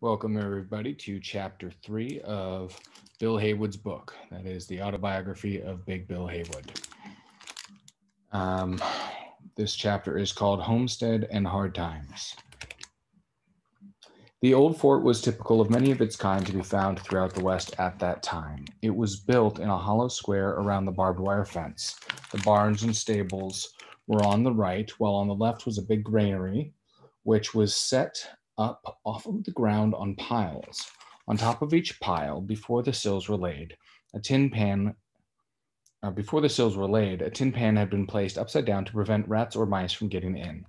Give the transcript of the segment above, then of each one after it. Welcome everybody to chapter 3 of Bill Haywood's book. That is the autobiography of Big Bill Haywood. This chapter is called Homestead and Hard Times. The old fort was typical of many of its kind to be found throughout the West at that time. It was built in a hollow square around the barbed wire fence. The barns and stables were on the right, while on the left was a big granary, which was set up off of the ground on piles. On top of each pile, before the sills were laid, a tin pan had been placed upside down to prevent rats or mice from getting in.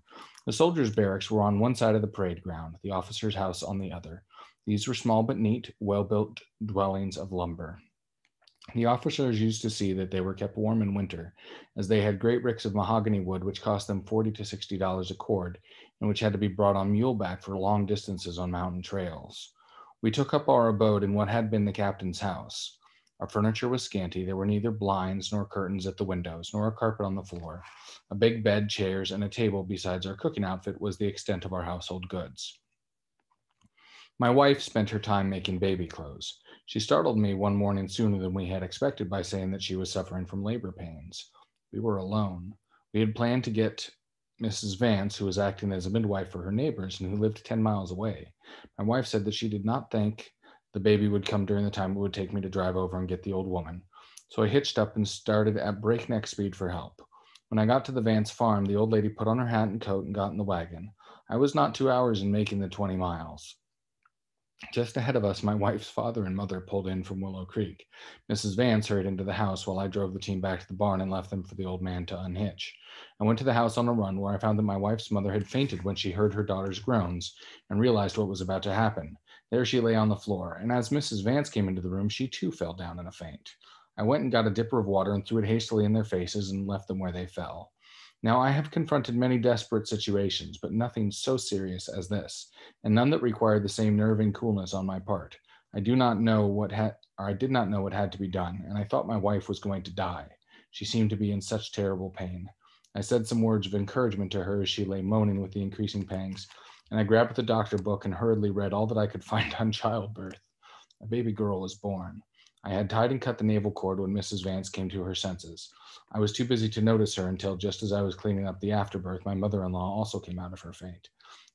The soldiers' barracks were on one side of the parade ground, the officers' house on the other. These were small but neat, well-built dwellings of lumber. The officers used to see that they were kept warm in winter, as they had great ricks of mahogany wood, which cost them $40 to $60 a cord, and which had to be brought on muleback for long distances on mountain trails. We took up our abode in what had been the captain's house. Our furniture was scanty. There were neither blinds nor curtains at the windows, nor a carpet on the floor. A big bed, chairs, and a table, besides our cooking outfit, was the extent of our household goods. My wife spent her time making baby clothes. She startled me one morning sooner than we had expected by saying that she was suffering from labor pains. We were alone. We had planned to get Mrs. Vance, who was acting as a midwife for her neighbors and who lived 10 miles away. My wife said that she did not think the baby would come during the time it would take me to drive over and get the old woman. So I hitched up and started at breakneck speed for help. When I got to the Vance farm, the old lady put on her hat and coat and got in the wagon. I was not 2 hours in making the 20 miles. Just ahead of us, my wife's father and mother pulled in from Willow Creek. Mrs. Vance hurried into the house while I drove the team back to the barn and left them for the old man to unhitch. I went to the house on a run, where I found that my wife's mother had fainted when she heard her daughter's groans and realized what was about to happen. There she lay on the floor, and as Mrs. Vance came into the room, she too fell down in a faint. I went and got a dipper of water and threw it hastily in their faces and left them where they fell. Now, I have confronted many desperate situations, but nothing so serious as this, and none that required the same nerve and coolness on my part. I did not know what had to be done, and I thought my wife was going to die. She seemed to be in such terrible pain. I said some words of encouragement to her as she lay moaning with the increasing pangs, and I grabbed the doctor book and hurriedly read all that I could find on childbirth. A baby girl was born. I had tied and cut the navel cord when Mrs. Vance came to her senses. I was too busy to notice her until, just as I was cleaning up the afterbirth, my mother-in-law also came out of her faint.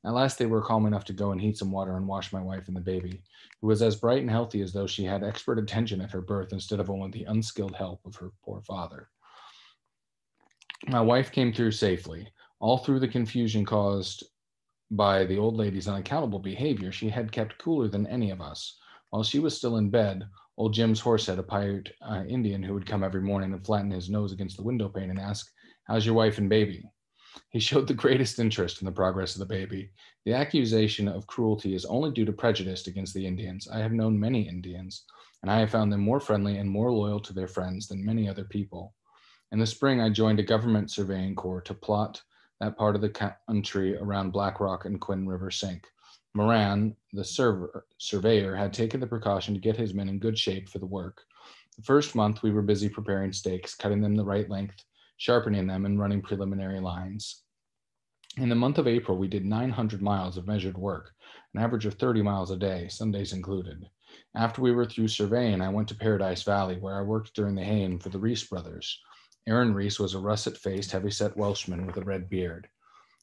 At last, they were calm enough to go and heat some water and wash my wife and the baby, who was as bright and healthy as though she had expert attention at her birth instead of only the unskilled help of her poor father. My wife came through safely. All through the confusion caused by the old lady's unaccountable behavior, she had kept cooler than any of us. While she was still in bed, old Jim's Horsehead, a Paiute Indian who would come every morning and flatten his nose against the window pane and ask, "How's your wife and baby?" He showed the greatest interest in the progress of the baby. The accusation of cruelty is only due to prejudice against the Indians. I have known many Indians, and I have found them more friendly and more loyal to their friends than many other people. In the spring, I joined a government surveying corps to plot that part of the country around Black Rock and Quinn River Sink. Moran, the surveyor, had taken the precaution to get his men in good shape for the work. The first month, we were busy preparing stakes, cutting them the right length, sharpening them, and running preliminary lines. In the month of April, we did 900 miles of measured work, an average of 30 miles a day, Sundays included. After we were through surveying, I went to Paradise Valley, where I worked during the haying for the Reese brothers. Aaron Reese was a russet-faced, heavy-set Welshman with a red beard.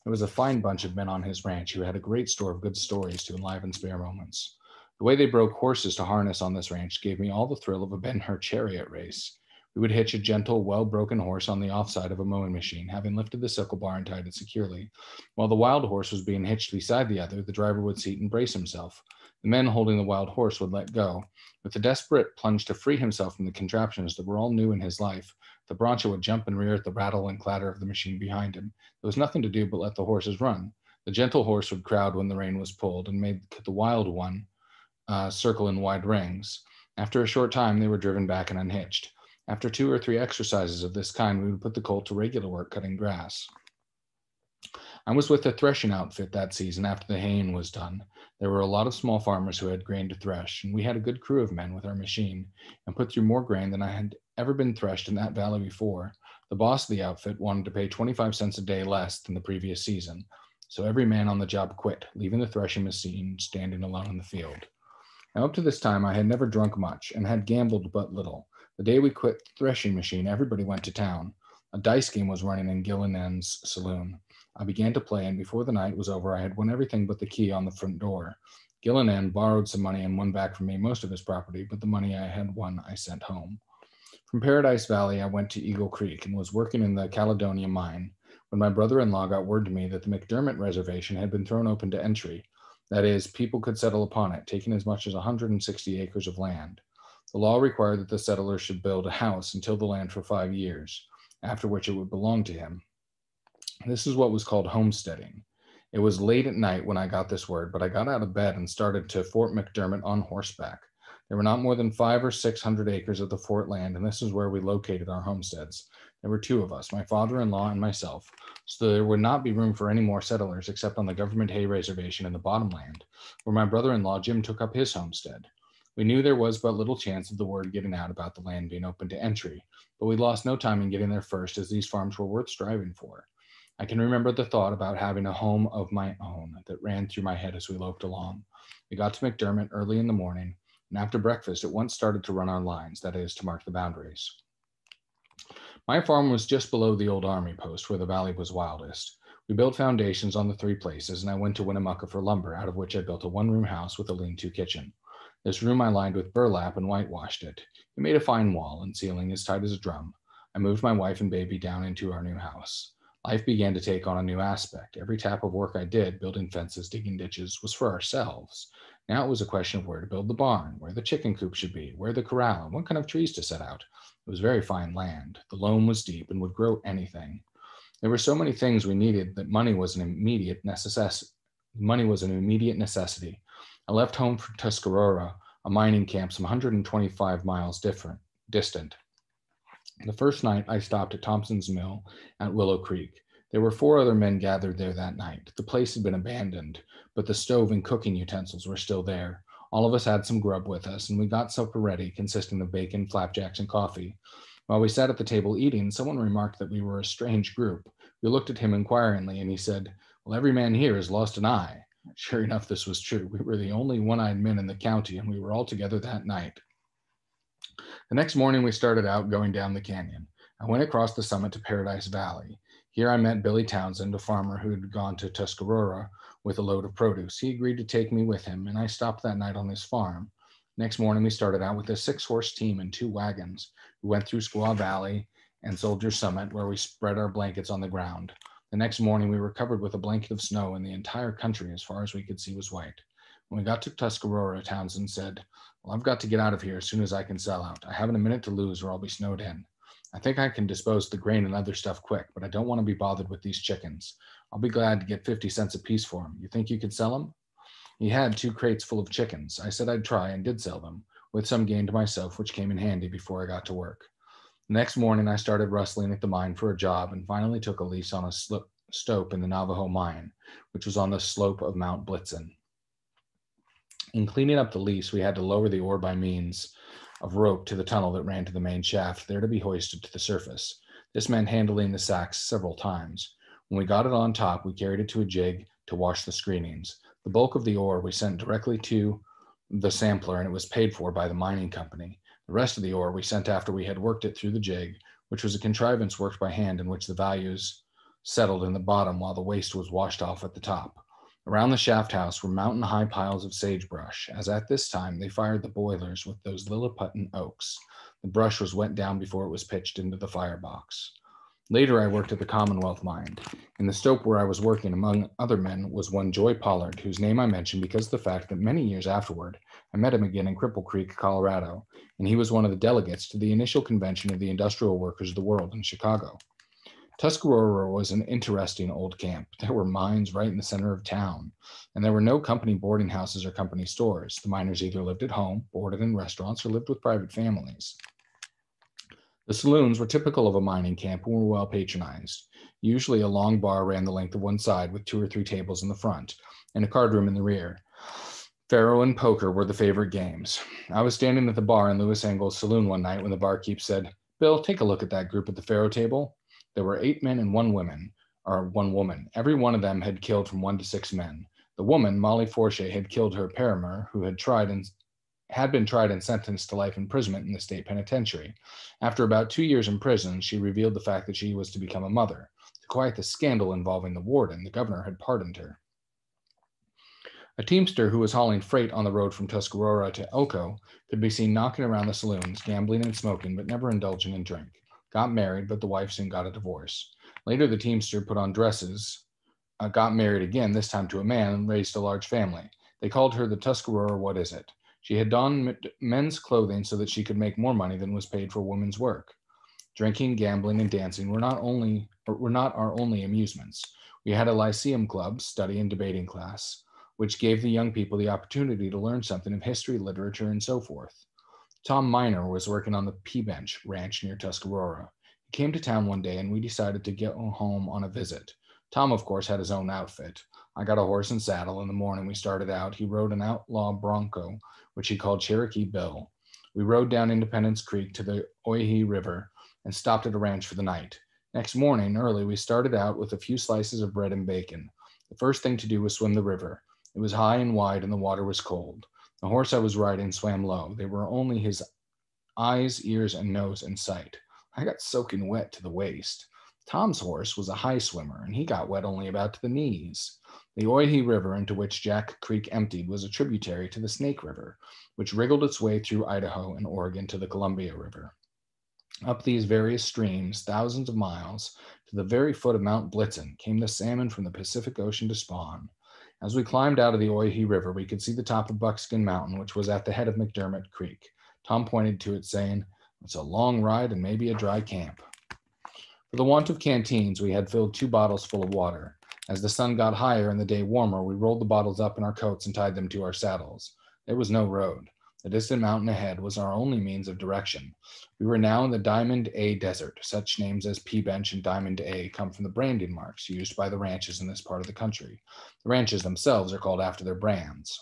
It was a fine bunch of men on his ranch who had a great store of good stories to enliven spare moments. The way they broke horses to harness on this ranch gave me all the thrill of a Ben-Hur chariot race. We would hitch a gentle, well-broken horse on the offside of a mowing machine, having lifted the sickle bar and tied it securely. While the wild horse was being hitched beside the other, the driver would seat and brace himself. The men holding the wild horse would let go. With a desperate plunge to free himself from the contraptions that were all new in his life, the broncho would jump and rear at the rattle and clatter of the machine behind him. There was nothing to do but let the horses run. The gentle horse would crowd when the rein was pulled and made the wild one circle in wide rings. After a short time, they were driven back and unhitched. After 2 or 3 exercises of this kind, we would put the colt to regular work cutting grass. I was with a threshing outfit that season after the haying was done. There were a lot of small farmers who had grain to thresh, and we had a good crew of men with our machine and put through more grain than I had ever been threshed in that valley before. The boss of the outfit wanted to pay 25 cents a day less than the previous season, So every man on the job quit, leaving the threshing machine standing alone in the field. Now, up to this time, I had never drunk much and had gambled but little. The day we quit the threshing machine, everybody went to town. A dice game was running in Gillinan's saloon. I began to play, and before the night was over, I had won everything but the key on the front door. Gillinan borrowed some money and won back from me most of his property, but the money I had won I sent home. From Paradise Valley, I went to Eagle Creek and was working in the Caledonia mine, when my brother-in-law got word to me that the McDermitt reservation had been thrown open to entry. That is, people could settle upon it, taking as much as 160 acres of land. The law required that the settler should build a house and till the land for 5 years, after which it would belong to him. This is what was called homesteading. It was late at night when I got this word, but I got out of bed and started to Fort McDermitt on horseback. There were not more than 500 or 600 acres of the fort land, and this is where we located our homesteads. There were two of us, my father-in-law and myself, so there would not be room for any more settlers except on the government hay reservation in the bottomland, where my brother-in-law Jim took up his homestead. We knew there was but little chance of the word getting out about the land being open to entry, but we lost no time in getting there first, as these farms were worth striving for. I can remember the thought about having a home of my own that ran through my head as we loped along. We got to McDermitt early in the morning, and after breakfast, at once started to run our lines, that is, to mark the boundaries. My farm was just below the old army post, where the valley was wildest. We built foundations on the three places, and I went to Winnemucca for lumber, out of which I built a one-room house with a lean-to kitchen. This room I lined with burlap and whitewashed it. It made a fine wall and ceiling as tight as a drum. I moved my wife and baby down into our new house. Life began to take on a new aspect. Every tap of work I did, building fences, digging ditches, was for ourselves. Now it was a question of where to build the barn, where the chicken coop should be, where the corral, and what kind of trees to set out. It was very fine land. The loam was deep and would grow anything. There were so many things we needed that money was an immediate necessity. I left home for Tuscarora, a mining camp some 125 miles distant. The first night I stopped at Thompson's mill at Willow Creek. There were 4 other men gathered there that night. The place had been abandoned, but the stove and cooking utensils were still there. All of us had some grub with us, and we got supper ready, consisting of bacon, flapjacks, and coffee. While we sat at the table eating, someone remarked that we were a strange group. We looked at him inquiringly, and he said, "Well, every man here has lost an eye." Sure enough, this was true. We were the only one-eyed men in the county, and we were all together that night. The next morning, we started out going down the canyon. I went across the summit to Paradise Valley. Here I met Billy Townsend, a farmer who had gone to Tuscarora with a load of produce. He agreed to take me with him, and I stopped that night on his farm. Next morning, we started out with a 6-horse team and 2 wagons. We went through Squaw Valley and Soldier Summit, where we spread our blankets on the ground. The next morning, we were covered with a blanket of snow, and the entire country, as far as we could see, was white. When we got to Tuscarora, Townsend said, "Well, I've got to get out of here as soon as I can sell out. I haven't a minute to lose, or I'll be snowed in. I think I can dispose of the grain and other stuff quick, but I don't want to be bothered with these chickens. I'll be glad to get 50 cents apiece for them. You think you could sell them?" He had 2 crates full of chickens. I said I'd try, and did sell them, with some gain to myself, which came in handy before I got to work. The next morning, I started rustling at the mine for a job, and finally took a lease on a stope in the Navajo mine, which was on the slope of Mount Blitzen. In cleaning up the lease, we had to lower the ore by means of rope to the tunnel that ran to the main shaft, there to be hoisted to the surface. This meant handling the sacks several times. When we got it on top, we carried it to a jig to wash the screenings. The bulk of the ore we sent directly to the sampler, and it was paid for by the mining company. The rest of the ore we sent after we had worked it through the jig, which was a contrivance worked by hand in which the values settled in the bottom while the waste was washed off at the top. Around the shaft house were mountain-high piles of sagebrush, as at this time they fired the boilers with those Lilliputan oaks. The brush was wet down before it was pitched into the firebox. Later I worked at the Commonwealth Mine. In the stope where I was working, among other men, was one Joy Pollard, whose name I mention because of the fact that many years afterward I met him again in Cripple Creek, Colorado, and he was one of the delegates to the initial convention of the Industrial Workers of the World in Chicago. Tuscarora was an interesting old camp. There were mines right in the center of town, and there were no company boarding houses or company stores. The miners either lived at home, boarded in restaurants, or lived with private families. The saloons were typical of a mining camp and were well patronized. Usually a long bar ran the length of one side with 2 or 3 tables in the front, and a card room in the rear. Faro and poker were the favorite games. I was standing at the bar in Lewis Engel's saloon one night when the barkeep said, "Bill, take a look at that group at the faro table." There were 8 men and 1 woman, or one woman. Every one of them had killed from 1 to 6 men. The woman, Molly Forche, had killed her paramour, who had been tried and sentenced to life imprisonment in the state penitentiary. After about 2 years in prison, she revealed the fact that she was to become a mother. To quiet the scandal involving the warden, the governor had pardoned her. A teamster who was hauling freight on the road from Tuscarora to Elko could be seen knocking around the saloons, gambling and smoking, but never indulging in drink. Got married, but the wife soon got a divorce. Later, the teamster put on dresses, got married again, this time to a man, and raised a large family. They called her the Tuscarora What Is It. She had donned men's clothing so that she could make more money than was paid for women's work. Drinking, gambling, and dancing were not our only amusements. We had a Lyceum club, study and debating class, which gave the young people the opportunity to learn something of history, literature, and so forth. Tom Minor was working on the P Bench ranch near Tuscarora. He came to town one day, and we decided to go home on a visit. Tom, of course, had his own outfit. I got a horse and saddle. In the morning we started out. He rode an outlaw bronco, which he called Cherokee Bill. We rode down Independence Creek to the Owyhee River and stopped at a ranch for the night. Next morning, early, we started out with a few slices of bread and bacon. The first thing to do was swim the river. It was high and wide, and the water was cold. The horse I was riding swam low. There were only his eyes, ears, and nose in sight. I got soaking wet to the waist. Tom's horse was a high swimmer, and he got wet only about to the knees. The Owyhee River, into which Jack Creek emptied, was a tributary to the Snake River, which wriggled its way through Idaho and Oregon to the Columbia River. Up these various streams, thousands of miles, to the very foot of Mount Blitzen, came the salmon from the Pacific Ocean to spawn. As we climbed out of the Owyhee River, we could see the top of Buckskin Mountain, which was at the head of McDermitt Creek. Tom pointed to it, saying, "It's a long ride and maybe a dry camp." For the want of canteens, we had filled 2 bottles full of water. As the sun got higher and the day warmer, we rolled the bottles up in our coats and tied them to our saddles. There was no road. The distant mountain ahead was our only means of direction. We were now in the Diamond A Desert. Such names as P Bench and Diamond A come from the branding marks used by the ranches in this part of the country. The ranches themselves are called after their brands.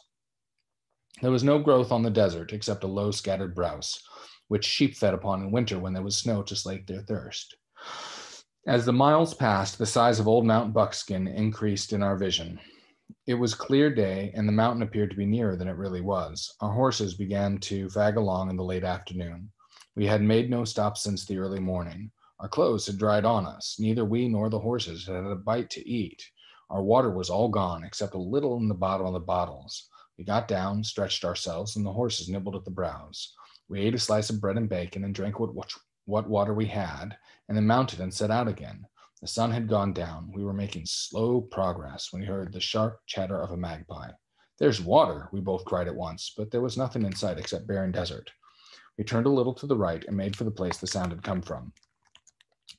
There was no growth on the desert except a low scattered browse, which sheep fed upon in winter when there was snow to slake their thirst. As the miles passed, the size of old Mount Buckskin increased in our vision. It was clear day, and the mountain appeared to be nearer than it really was. Our horses began to fag along in the late afternoon. We had made no stops since the early morning. Our clothes had dried on us. Neither we nor the horses had a bite to eat. Our water was all gone, except a little in the bottom of the bottles. We got down, stretched ourselves, and the horses nibbled at the browse. We ate a slice of bread and bacon and drank what water we had, and then mounted and set out again. The sun had gone down. We were making slow progress when we heard the sharp chatter of a magpie. "There's water," we both cried at once, but there was nothing in sight except barren desert. We turned a little to the right and made for the place the sound had come from.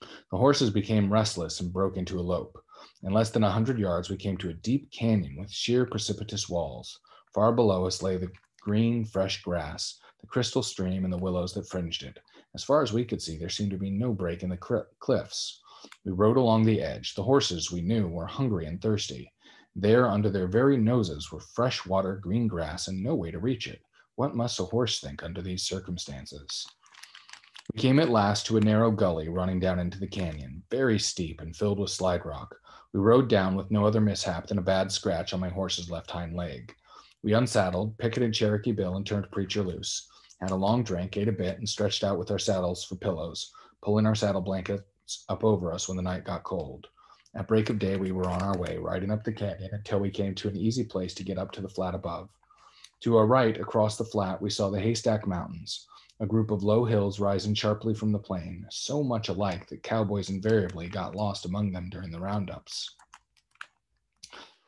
The horses became restless and broke into a lope. In less than 100 yards, we came to a deep canyon with sheer precipitous walls. Far below us lay the green, fresh grass, the crystal stream, and the willows that fringed it. As far as we could see, there seemed to be no break in the cliffs. We rode along the edge. The horses, we knew, were hungry and thirsty. There, under their very noses, were fresh water, green grass, and no way to reach it. What must a horse think under these circumstances? We came at last to a narrow gully running down into the canyon, very steep and filled with slide rock. We rode down with no other mishap than a bad scratch on my horse's left hind leg. We unsaddled, picketed Cherokee Bill, and turned Preacher loose, had a long drink, ate a bit, and stretched out with our saddles for pillows, pulling our saddle blankets up over us when the night got cold. At break of day, we were on our way, riding up the canyon until we came to an easy place to get up to the flat above. To our right, across the flat, we saw the Haystack Mountains, a group of low hills rising sharply from the plain, so much alike that cowboys invariably got lost among them during the roundups.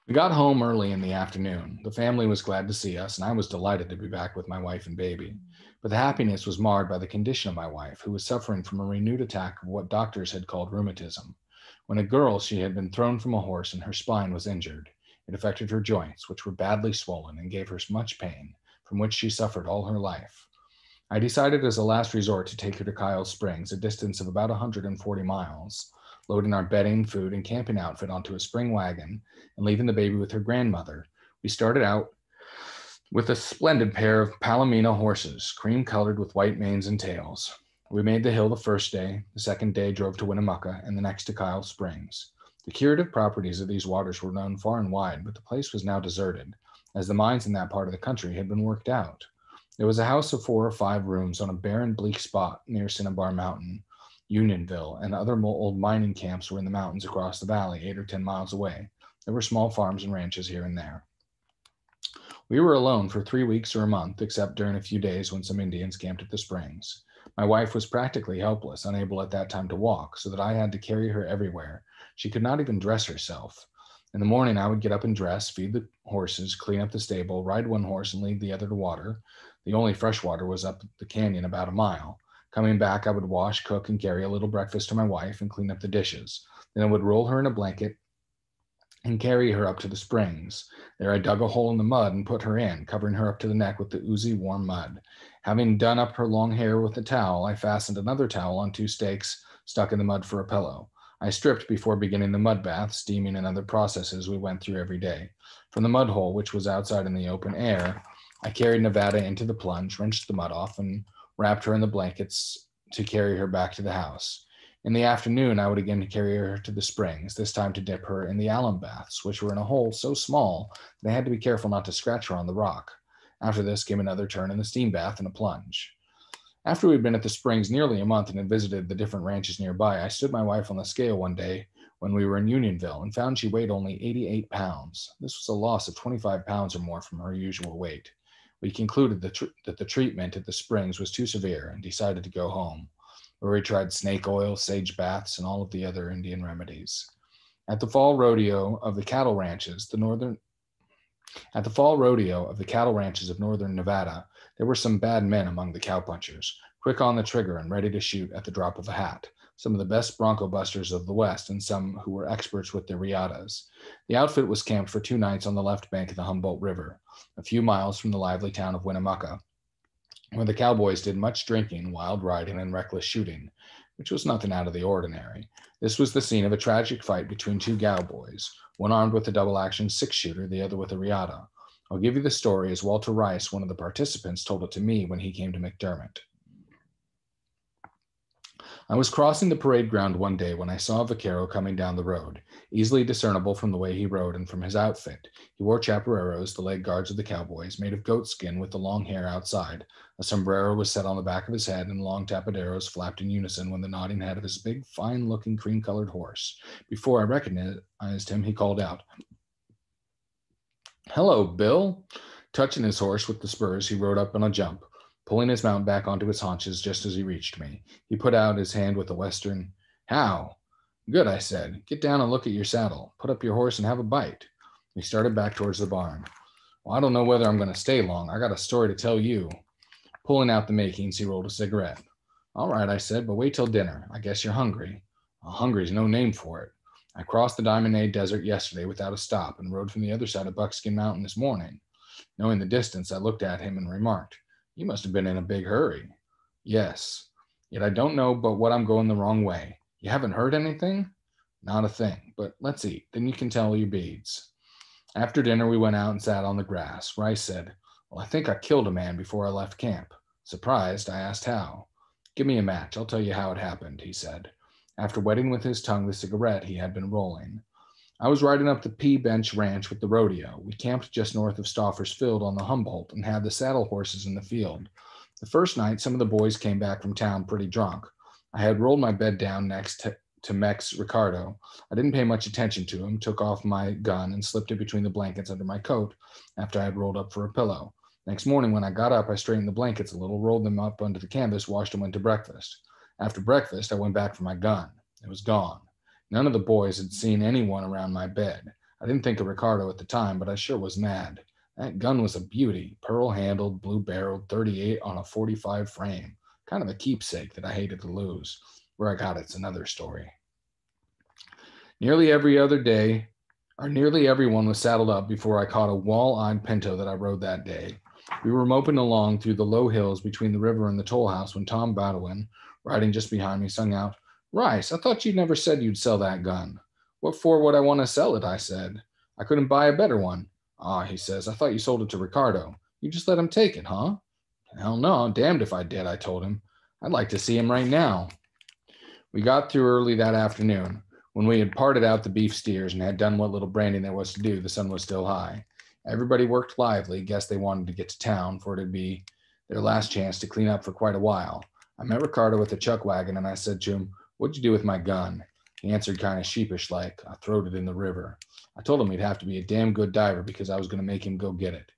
We got home early in the afternoon. The family was glad to see us, and I was delighted to be back with my wife and baby. But the happiness was marred by the condition of my wife, who was suffering from a renewed attack of what doctors had called rheumatism. When a girl, she had been thrown from a horse, and her spine was injured. It affected her joints, which were badly swollen, and gave her much pain, from which she suffered all her life. I decided as a last resort to take her to Kyle Springs, a distance of about 140 miles, loading our bedding, food, and camping outfit onto a spring wagon and leaving the baby with her grandmother. We started out with a splendid pair of Palomino horses, cream-colored with white manes and tails. We made the hill the first day, the second day drove to Winnemucca, and the next to Kyle Springs. The curative properties of these waters were known far and wide, but the place was now deserted, as the mines in that part of the country had been worked out. It was a house of 4 or 5 rooms on a barren, bleak spot near Cinnabar Mountain. Unionville and other old mining camps were in the mountains across the valley, 8 or 10 miles away. There were small farms and ranches here and there. We were alone for 3 weeks or a month, except during a few days when some Indians camped at the springs. My wife was practically helpless, unable at that time to walk, so that I had to carry her everywhere. She could not even dress herself. In the morning, I would get up and dress, feed the horses, clean up the stable, ride one horse and lead the other to water. The only fresh water was up the canyon about a mile. Coming back, I would wash, cook, and carry a little breakfast to my wife and clean up the dishes. Then I would roll her in a blanket and carry her up to the springs. There I dug a hole in the mud and put her in, covering her up to the neck with the oozy warm mud. Having done up her long hair with a towel, I fastened another towel on 2 stakes stuck in the mud for a pillow. I stripped before beginning the mud bath, steaming, and other processes we went through every day. From the mud hole, which was outside in the open air, I carried Nevada into the plunge, wrenched the mud off, and wrapped her in the blankets to carry her back to the house. In the afternoon, I would again carry her to the springs, this time to dip her in the alum baths, which were in a hole so small that I had to be careful not to scratch her on the rock. After this came another turn in the steam bath and a plunge. After we'd been at the springs nearly a month and had visited the different ranches nearby, I stood my wife on the scale one day when we were in Unionville and found she weighed only 88 pounds. This was a loss of 25 pounds or more from her usual weight. We concluded that the treatment at the springs was too severe and decided to go home, where we tried snake oil, sage baths, and all of the other Indian remedies. At the fall rodeo of the cattle ranches of northern Nevada, there were some bad men among the cowpunchers, quick on the trigger and ready to shoot at the drop of a hat, some of the best bronco busters of the West and some who were experts with their riatas. The outfit was camped for 2 nights on the left bank of the Humboldt River, a few miles from the lively town of Winnemucca, where the cowboys did much drinking, wild riding, and reckless shooting, which was nothing out of the ordinary. This was the scene of a tragic fight between 2 cowboys, one armed with a double-action 6-shooter, the other with a riata. I'll give you the story as Walter Rice, one of the participants, told it to me when he came to McDermitt. I was crossing the parade ground one day when I saw a vaquero coming down the road, easily discernible from the way he rode and from his outfit. He wore chaparreros, the leg guards of the cowboys, made of goat skin with the long hair outside. A sombrero was set on the back of his head, and long tapaderos flapped in unison when the nodding head of his big, fine-looking, cream-colored horse. Before I recognized him, he called out, "Hello, Bill." Touching his horse with the spurs, he rode up on a jump, pulling his mount back onto its haunches just as he reached me. He put out his hand with a western, "How?" "Good," I said. "Get down and look at your saddle. Put up your horse and have a bite." We started back towards the barn. "Well, I don't know whether I'm going to stay long. I got a story to tell you." Pulling out the makings, he rolled a cigarette. "All right," I said, "but wait till dinner. I guess you're hungry." "Well, hungry's no name for it. I crossed the Diamond A Desert yesterday without a stop and rode from the other side of Buckskin Mountain this morning." Knowing the distance, I looked at him and remarked, "You must have been in a big hurry." "Yes. Yet I don't know but what I'm going the wrong way. You haven't heard anything?" "Not a thing. But let's eat. Then you can tell your beads." After dinner, we went out and sat on the grass. Rice said, "Well, I think I killed a man before I left camp." Surprised, I asked how. "Give me a match. I'll tell you how it happened," he said, after wetting with his tongue the cigarette he had been rolling. "I was riding up the P Bench ranch with the rodeo. We camped just north of Stauffer's Field on the Humboldt and had the saddle horses in the field. The first night, some of the boys came back from town pretty drunk. I had rolled my bed down next to Mex Ricardo. I didn't pay much attention to him, took off my gun and slipped it between the blankets under my coat after I had rolled up for a pillow. Next morning when I got up, I straightened the blankets a little, rolled them up under the canvas, washed and went to breakfast. After breakfast, I went back for my gun. It was gone. None of the boys had seen anyone around my bed. I didn't think of Ricardo at the time, but I sure was mad. That gun was a beauty, pearl-handled, blue-barreled, 38 on a 45 frame. Kind of a keepsake that I hated to lose. Where I got it's another story." Nearly everyone was saddled up before I caught a wall-eyed pinto that I rode that day. We were moping along through the low hills between the river and the toll house when Tom Bowdoin, riding just behind me, sung out, "Rice, I thought you never said you'd sell that gun." "What for would I want to sell it?" I said. "I couldn't buy a better one." "Ah," he says, "I thought you sold it to Ricardo. You just let him take it, huh?" "Hell no, damned if I did," I told him. "I'd like to see him right now." We got through early that afternoon. When we had parted out the beef steers and had done what little branding there was to do, the sun was still high. Everybody worked lively, guessed they wanted to get to town, for it'd be their last chance to clean up for quite a while. I met Ricardo with a chuck wagon, and I said to him, "What'd you do with my gun?" He answered kind of sheepish like, "I throwed it in the river." I told him he'd have to be a damn good diver because I was going to make him go get it.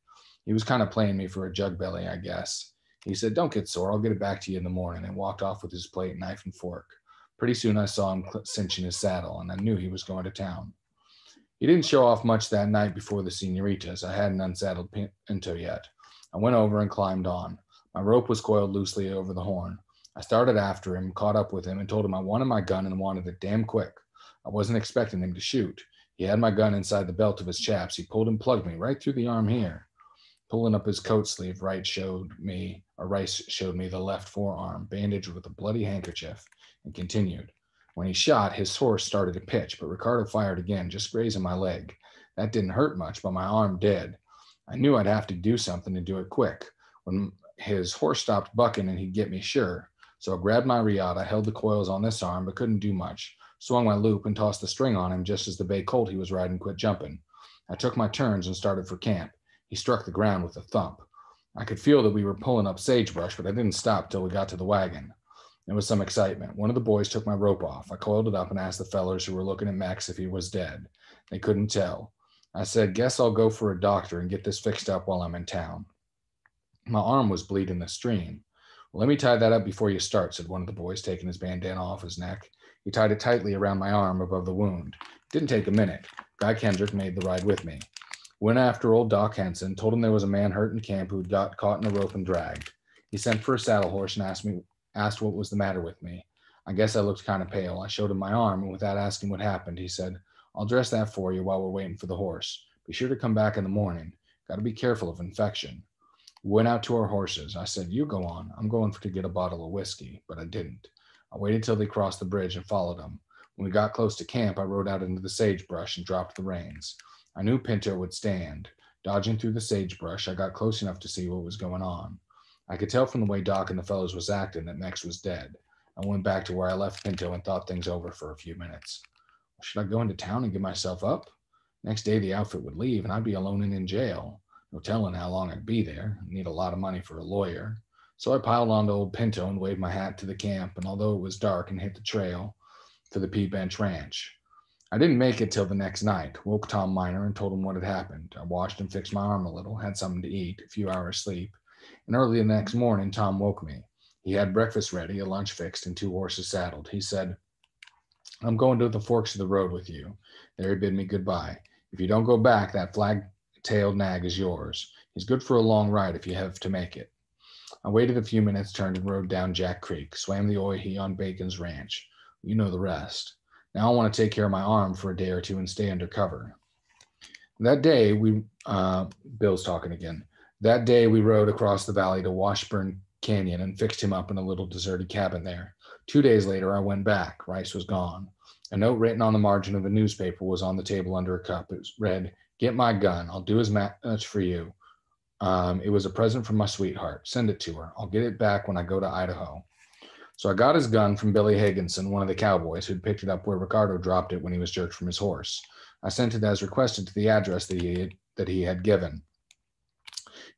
He was kind of playing me for a jug belly, I guess. He said, "Don't get sore, I'll get it back to you in the morning," and walked off with his plate, knife, and fork. Pretty soon I saw him cinching his saddle, and I knew he was going to town. He didn't show off much that night before the senoritas. I hadn't unsaddled Pinto yet. I went over and climbed on. My rope was coiled loosely over the horn. I started after him, caught up with him, and told him I wanted my gun and wanted it damn quick. I wasn't expecting him to shoot. He had my gun inside the belt of his chaps. He pulled and plugged me right through the arm here. Pulling up his coat sleeve, Rice showed me the left forearm, bandaged with a bloody handkerchief, and continued. When he shot, his horse started to pitch, but Ricardo fired again, just grazing my leg. That didn't hurt much, but my arm did. I knew I'd have to do something and do it quick. When his horse stopped bucking and he'd get me sure. So I grabbed my riata, held the coils on this arm, but couldn't do much. Swung my loop and tossed the string on him just as the bay colt he was riding quit jumping. I took my turns and started for camp. He struck the ground with a thump. I could feel that we were pulling up sagebrush, but I didn't stop till we got to the wagon. There was some excitement. One of the boys took my rope off. I coiled it up and asked the fellers who were looking at Max if he was dead. They couldn't tell. I said, "Guess I'll go for a doctor and get this fixed up while I'm in town." My arm was bleeding the stream. "Well, let me tie that up before you start," said one of the boys, taking his bandana off his neck. He tied it tightly around my arm above the wound. It didn't take a minute. Guy Kendrick made the ride with me. Went after old Doc Henson, told him there was a man hurt in camp who'd got caught in a rope and dragged. He sent for a saddle horse and asked what was the matter with me. I guess I looked kind of pale. I showed him my arm, and without asking what happened, he said, "I'll dress that for you while we're waiting for the horse. Be sure to come back in the morning. Got to be careful of infection." We went out to our horses. I said, "You go on. I'm going to get a bottle of whiskey," but I didn't. I waited till they crossed the bridge and followed them. When we got close to camp, I rode out into the sagebrush and dropped the reins. I knew Pinto would stand. Dodging through the sagebrush, I got close enough to see what was going on. I could tell from the way Doc and the fellows was acting that Max was dead. I went back to where I left Pinto and thought things over for a few minutes. Should I go into town and give myself up? Next day the outfit would leave and I'd be alone and in jail. No telling how long I'd be there. I'd need a lot of money for a lawyer. So I piled onto old Pinto and waved my hat to the camp, and although it was dark and hit the trail for the P Bench Ranch. I didn't make it till the next night. Woke Tom Minor and told him what had happened. I washed and fixed my arm a little, had something to eat, a few hours sleep. And early the next morning, Tom woke me. He had breakfast ready, a lunch fixed, and two horses saddled. He said, "I'm going to the forks of the road with you." There he bid me goodbye. "If you don't go back, that flag-tailed nag is yours. He's good for a long ride if you have to make it." I waited a few minutes, turned and rode down Jack Creek, swam the Owyhee on Bacon's ranch. You know the rest. Now I want to take care of my arm for a day or two and stay under cover. That day we rode across the valley to Washburn Canyon and fixed him up in a little deserted cabin there. 2 days later, I went back. Rice was gone. A note written on the margin of a newspaper was on the table under a cup. It read, "Get my gun. I'll do as much for you. It was a present from my sweetheart. Send it to her. I'll get it back when I go to Idaho." So I got his gun from Billy Higginson, one of the cowboys who'd picked it up where Ricardo dropped it when he was jerked from his horse. I sent it as requested to the address that he had given.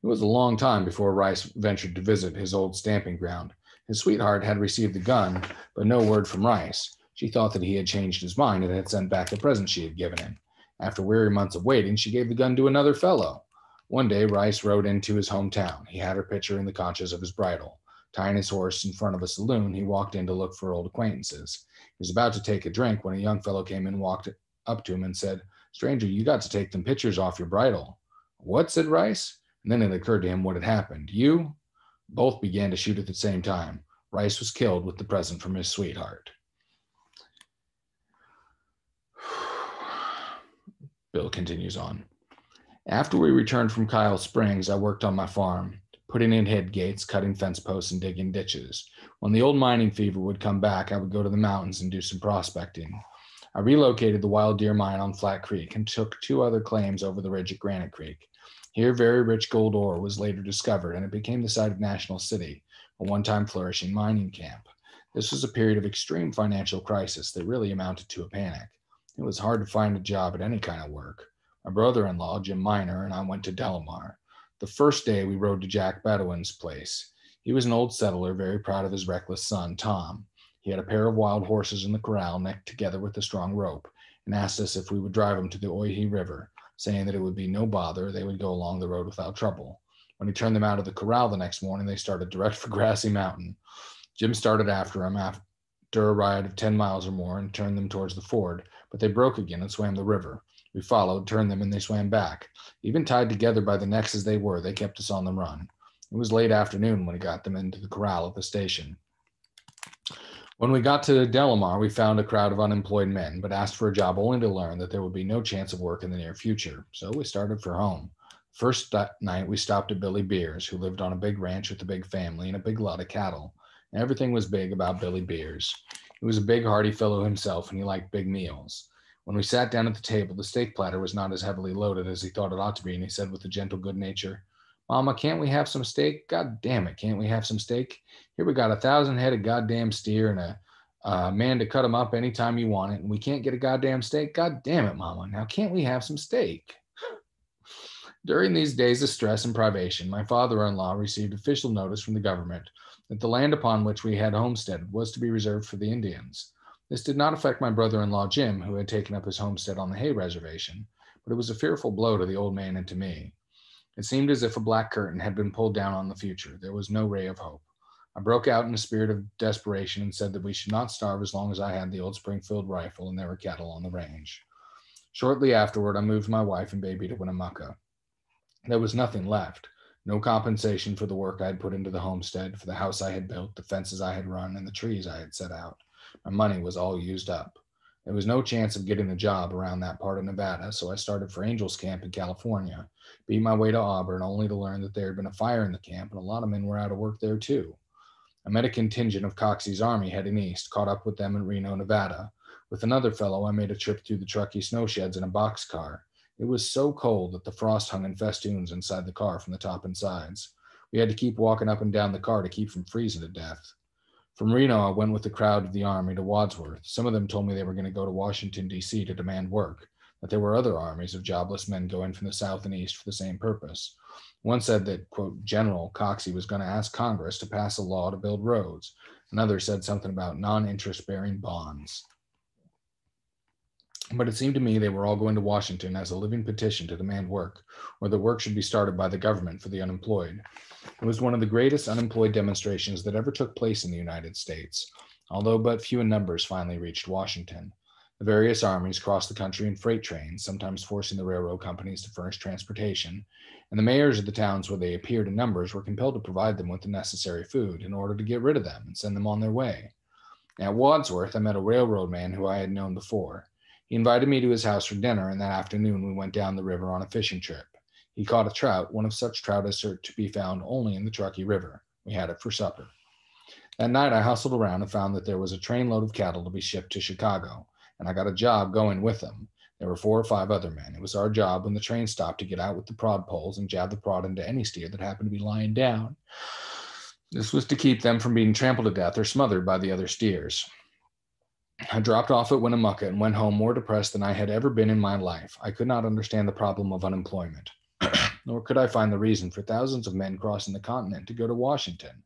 It was a long time before Rice ventured to visit his old stamping ground. His sweetheart had received the gun, but no word from Rice. She thought that he had changed his mind and had sent back the present she had given him. After weary months of waiting, she gave the gun to another fellow. One day, Rice rode into his hometown. He had her picture in the conches of his bridle. Tying his horse in front of a saloon, he walked in to look for old acquaintances. He was about to take a drink when a young fellow came in and walked up to him and said, "Stranger, you got to take them pictures off your bridle." "What?" said Rice. And then it occurred to him what had happened. "You?" Both began to shoot at the same time. Rice was killed with the present from his sweetheart. Bill continues on. After we returned from Kyle Springs, I worked on my farm, putting in head gates, cutting fence posts, and digging ditches. When the old mining fever would come back, I would go to the mountains and do some prospecting. I relocated the Wild Deer Mine on Flat Creek and took two other claims over the ridge at Granite Creek. Here, very rich gold ore was later discovered, and it became the site of National City, a one-time flourishing mining camp. This was a period of extreme financial crisis that really amounted to a panic. It was hard to find a job at any kind of work. My brother-in-law, Jim Minor, and I went to Delamar. The first day, we rode to Jack Bedouin's place. He was an old settler, very proud of his reckless son, Tom. He had a pair of wild horses in the corral, necked together with a strong rope, and asked us if we would drive him to the Owyhee River, saying that it would be no bother, they would go along the road without trouble. When he turned them out of the corral the next morning, they started direct for Grassy Mountain. Jim started after him after a ride of 10 miles or more and turned them towards the ford, but they broke again and swam the river. We followed, turned them, and they swam back. Even tied together by the necks as they were, they kept us on the run. It was late afternoon when we got them into the corral at the station. When we got to Delamar, we found a crowd of unemployed men, but asked for a job only to learn that there would be no chance of work in the near future, so we started for home. First night, we stopped at Billy Beers, who lived on a big ranch with a big family and a big lot of cattle. And everything was big about Billy Beers. He was a big, hearty fellow himself, and he liked big meals. When we sat down at the table, the steak platter was not as heavily loaded as he thought it ought to be, and he said with a gentle good nature, "Mama, can't we have some steak? God damn it, can't we have some steak? Here we got 1,000 head of goddamn steer and a man to cut them up anytime you want it, and we can't get a goddamn steak? God damn it, Mama, now can't we have some steak?" During these days of stress and privation, my father-in-law received official notice from the government that the land upon which we had homesteaded was to be reserved for the Indians. This did not affect my brother-in-law, Jim, who had taken up his homestead on the Hay Reservation, but it was a fearful blow to the old man and to me. It seemed as if a black curtain had been pulled down on the future. There was no ray of hope. I broke out in a spirit of desperation and said that we should not starve as long as I had the old Springfield rifle and there were cattle on the range. Shortly afterward, I moved my wife and baby to Winnemucca. There was nothing left. No compensation for the work I had put into the homestead, for the house I had built, the fences I had run, and the trees I had set out. My money was all used up. There was no chance of getting a job around that part of Nevada, so I started for Angel's Camp in California, beat my way to Auburn only to learn that there had been a fire in the camp and a lot of men were out of work there too. I met a contingent of Coxey's army heading east, caught up with them in Reno, Nevada. With another fellow, I made a trip through the Truckee snow sheds in a boxcar. It was so cold that the frost hung in festoons inside the car from the top and sides. We had to keep walking up and down the car to keep from freezing to death. From Reno, I went with the crowd of the army to Wadsworth. Some of them told me they were going to go to Washington, D.C. to demand work, that there were other armies of jobless men going from the south and east for the same purpose. One said that, quote, General Coxey was going to ask Congress to pass a law to build roads. Another said something about non-interest-bearing bonds. But it seemed to me they were all going to Washington as a living petition to demand work, or the work should be started by the government for the unemployed. It was one of the greatest unemployed demonstrations that ever took place in the United States, although but few in numbers finally reached Washington. The various armies crossed the country in freight trains, sometimes forcing the railroad companies to furnish transportation, and the mayors of the towns where they appeared in numbers were compelled to provide them with the necessary food in order to get rid of them and send them on their way. At Wadsworth, I met a railroad man who I had known before. He invited me to his house for dinner, and that afternoon we went down the river on a fishing trip. He caught a trout, one of such trout as are to be found only in the Truckee River. We had it for supper. That night I hustled around and found that there was a trainload of cattle to be shipped to Chicago, and I got a job going with them. There were 4 or 5 other men. It was our job when the train stopped to get out with the prod poles and jab the prod into any steer that happened to be lying down. This was to keep them from being trampled to death or smothered by the other steers. I dropped off at Winnemucca and went home more depressed than I had ever been in my life. I could not understand the problem of unemployment, nor could I find the reason for thousands of men crossing the continent to go to Washington.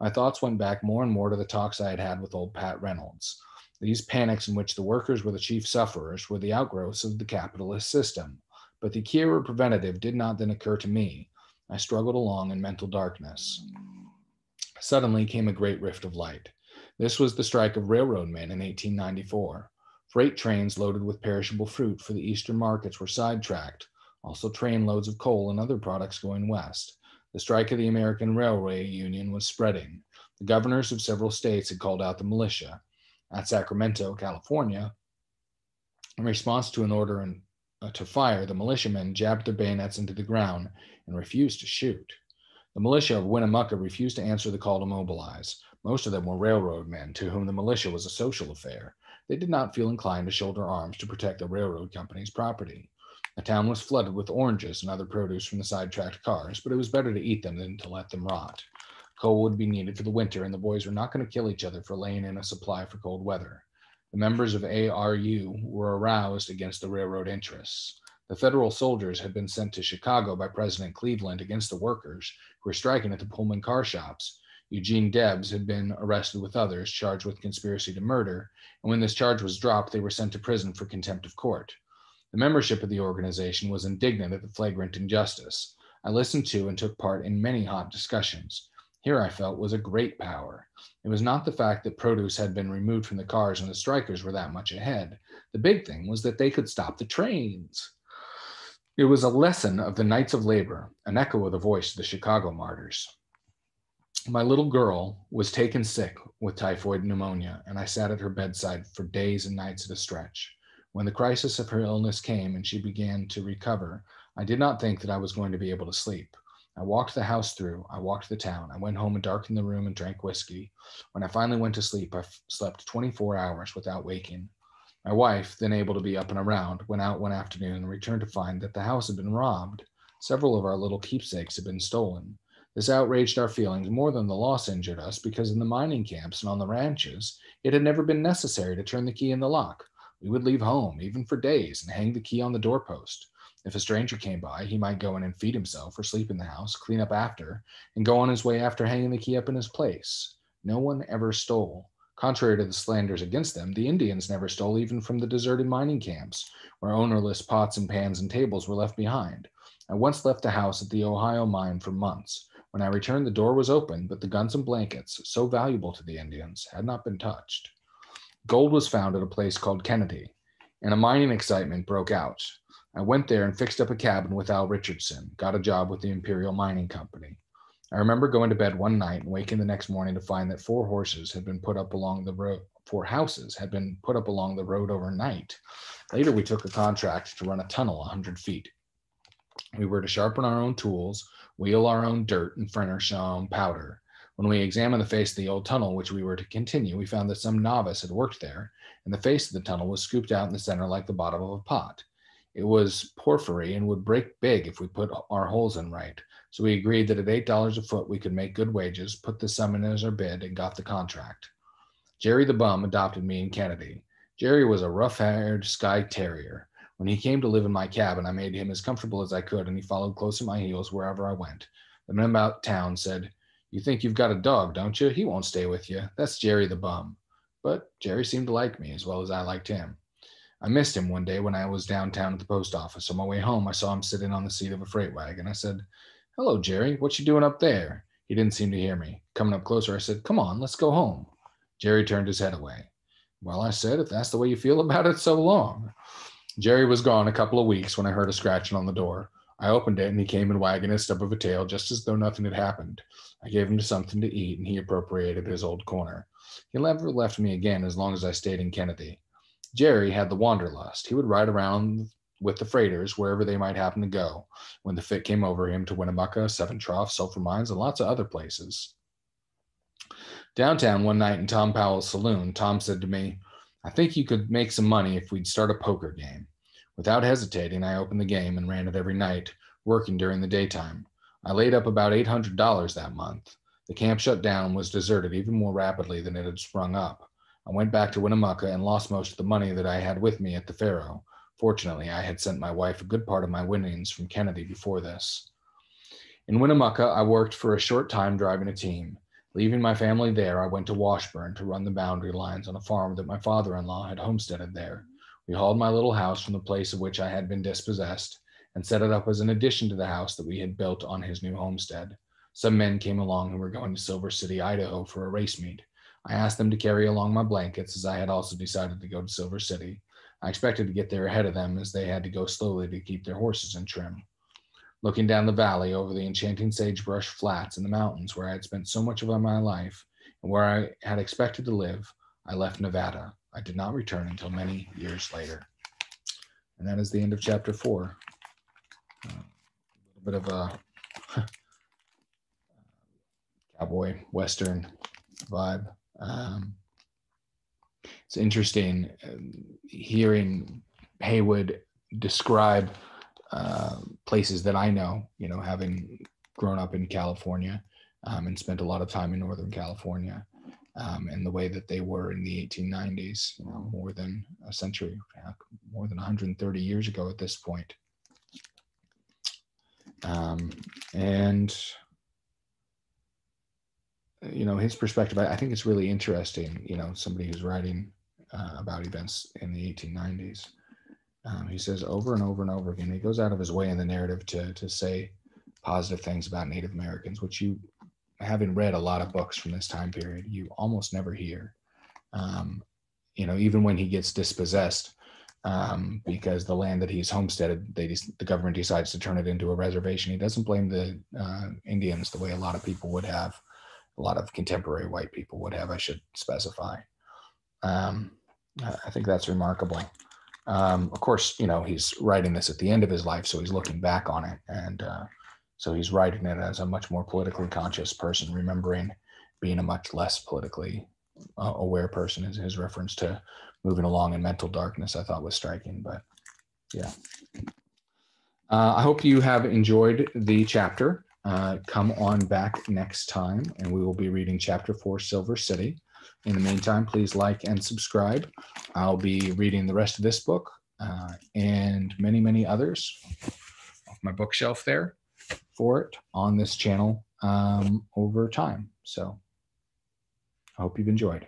My thoughts went back more and more to the talks I had had with old Pat Reynolds. These panics in which the workers were the chief sufferers were the outgrowths of the capitalist system, but the cure or preventative did not then occur to me. I struggled along in mental darkness. Suddenly came a great rift of light. This was the strike of railroad men in 1894. Freight trains loaded with perishable fruit for the eastern markets were sidetracked, also trainloads of coal and other products going west. The strike of the American Railway Union was spreading. The governors of several states had called out the militia. At Sacramento, California, in response to an order to fire, the militiamen jabbed their bayonets into the ground and refused to shoot. The militia of Winnemucca refused to answer the call to mobilize. Most of them were railroad men, to whom the militia was a social affair. They did not feel inclined to shoulder arms to protect the railroad company's property. The town was flooded with oranges and other produce from the sidetracked cars, but it was better to eat them than to let them rot. Coal would be needed for the winter, and the boys were not going to kill each other for laying in a supply for cold weather. The members of ARU were aroused against the railroad interests. The federal soldiers had been sent to Chicago by President Cleveland against the workers who were striking at the Pullman car shops. Eugene Debs had been arrested with others charged with conspiracy to murder, and when this charge was dropped, they were sent to prison for contempt of court. The membership of the organization was indignant at the flagrant injustice. I listened to and took part in many hot discussions. Here, I felt, was a great power. It was not the fact that produce had been removed from the cars and the strikers were that much ahead. The big thing was that they could stop the trains. It was a lesson of the Knights of Labor, an echo of the voice of the Chicago martyrs. My little girl was taken sick with typhoid pneumonia, and I sat at her bedside for days and nights at a stretch. When the crisis of her illness came and she began to recover, I did not think that I was going to be able to sleep. I walked the house through, I walked the town, I went home and darkened the room and drank whiskey. When I finally went to sleep, I slept 24 hours without waking. My wife, then able to be up and around, went out one afternoon and returned to find that the house had been robbed. Several of our little keepsakes had been stolen. This outraged our feelings more than the loss injured us, because in the mining camps and on the ranches, it had never been necessary to turn the key in the lock. We would leave home, even for days, and hang the key on the doorpost. If a stranger came by, he might go in and feed himself or sleep in the house, clean up after, and go on his way after hanging the key up in his place. No one ever stole. Contrary to the slanders against them, the Indians never stole even from the deserted mining camps, where ownerless pots and pans and tables were left behind. I once left the house at the Ohio mine for months. When I returned, the door was open, but the guns and blankets, so valuable to the Indians, had not been touched. Gold was found at a place called Kennedy, and a mining excitement broke out. I went there and fixed up a cabin with Al Richardson, got a job with the Imperial Mining Company. I remember going to bed one night and waking the next morning to find that four houses had been put up along the road overnight. Later, we took a contract to run a tunnel 100 feet. We were to sharpen our own tools, wheel our own dirt, and furnish our own powder. When we examined the face of the old tunnel, which we were to continue, we found that some novice had worked there, and the face of the tunnel was scooped out in the center like the bottom of a pot. It was porphyry and would break big if we put our holes in right. So we agreed that at $8 a foot, we could make good wages, put the sum in as our bid, and got the contract. Jerry the Bum adopted me in Kennedy. Jerry was a rough-haired Skye Terrier. When he came to live in my cabin, I made him as comfortable as I could, and he followed close at my heels wherever I went. The men about town said, "You think you've got a dog, don't you? He won't stay with you. That's Jerry the Bum." But Jerry seemed to like me as well as I liked him. I missed him one day when I was downtown at the post office. On my way home, I saw him sitting on the seat of a freight wagon. I said, "Hello, Jerry, what you doing up there?" He didn't seem to hear me. Coming up closer, I said, "Come on, let's go home." Jerry turned his head away. "Well," I said, "if that's the way you feel about it, so long." Jerry was gone a couple of weeks when I heard a scratching on the door. I opened it and he came in wagging his stub of a tail just as though nothing had happened. I gave him something to eat and he appropriated his old corner. He never left me again as long as I stayed in Kennedy. Jerry had the wanderlust. He would ride around with the freighters wherever they might happen to go when the fit came over him, to Winnemucca, Seven Trough, Sulphur Mines, and lots of other places. Downtown one night in Tom Powell's saloon, Tom said to me, "I think you could make some money if we'd start a poker game." Without hesitating, I opened the game and ran it every night, working during the daytime. I laid up about $800 that month. The camp shut down and was deserted even more rapidly than it had sprung up. I went back to Winnemucca and lost most of the money that I had with me at the Faro. Fortunately, I had sent my wife a good part of my winnings from Kennedy before this. In Winnemucca, I worked for a short time driving a team. Leaving my family there, I went to Washburn to run the boundary lines on a farm that my father-in-law had homesteaded there. We hauled my little house from the place of which I had been dispossessed and set it up as an addition to the house that we had built on his new homestead. Some men came along who were going to Silver City, Idaho for a race meet. I asked them to carry along my blankets, as I had also decided to go to Silver City. I expected to get there ahead of them, as they had to go slowly to keep their horses in trim. Looking down the valley over the enchanting sagebrush flats and the mountains where I had spent so much of my life and where I had expected to live, I left Nevada. I did not return until many years later. And that is the end of chapter 4. A little bit of a cowboy Western vibe. It's interesting hearing Haywood describe places that I know, having grown up in California, and spent a lot of time in Northern California, and the way that they were in the 1890s, you know, more than a century, more than 130 years ago at this point. And you know, his perspective, I think it's really interesting, you know, somebody who's writing about events in the 1890s. He says over and over and over again, he goes out of his way in the narrative to say positive things about Native Americans, which, you having read a lot of books from this time period, you almost never hear. You know, even when he gets dispossessed, because the land that he's homesteaded, the government decides to turn it into a reservation. He doesn't blame the Indians the way a lot of people would have. A lot of contemporary white people would have, I should specify. I think that's remarkable. Of course, you know, he's writing this at the end of his life, so he's looking back on it. And so he's writing it as a much more politically conscious person, remembering being a much less politically aware person. Is his reference to moving along in mental darkness, I thought was striking, but yeah. I hope you have enjoyed the chapter. Come on back next time and we will be reading chapter 4, Silver City. In the meantime, please like and subscribe. I'll be reading the rest of this book and many, many others off my bookshelf there for it on this channel over time. So I hope you've enjoyed.